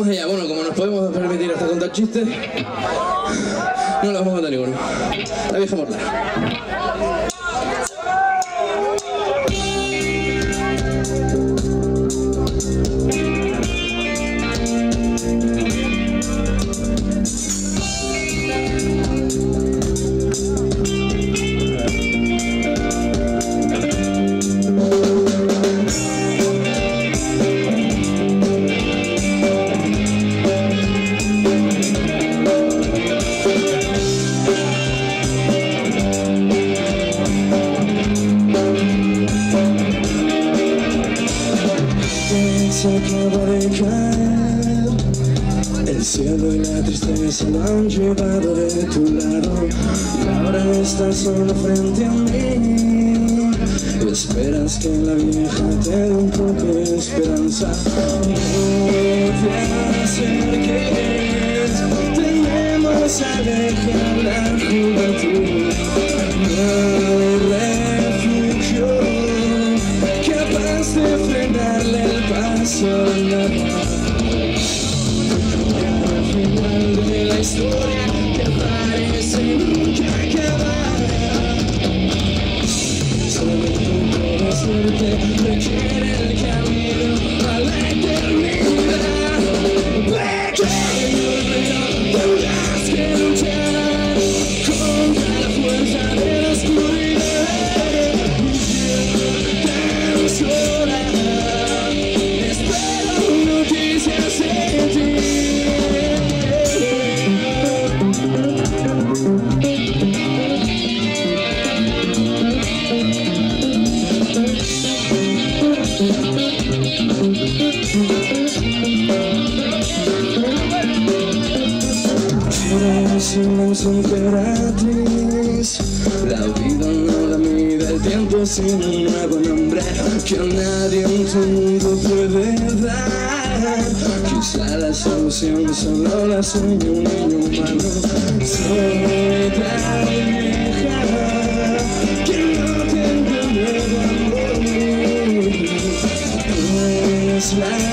vamos allá. Bueno, como nos podemos permitir hasta contar chistes, no los vamos a contar ninguno. La Vieja Morla. Se acaba de caer, el cielo y la tristeza la han llevado de tu lado, y ahora estás solo frente a mí, y esperas que la vieja te dé un poco de esperanza. Vuelve a ser que tenemos a dejar la juventud, no hay refugio capaz de frenarle el paso al final de la historia que parece nunca acabar. Solo tú puedes verte, requiere el camino a la eternidad. Pequeño río, tendrás que luchar contra la fuerza de la oscuridad. Viviendo tan sola. Si no son gratis, la vida no la mide el tiempo sin un nuevo nombre que nadie en su mundo puede dar. Quizá la solución solo la sueña un niño humano. Soy tan vieja que no tengo miedo a morir.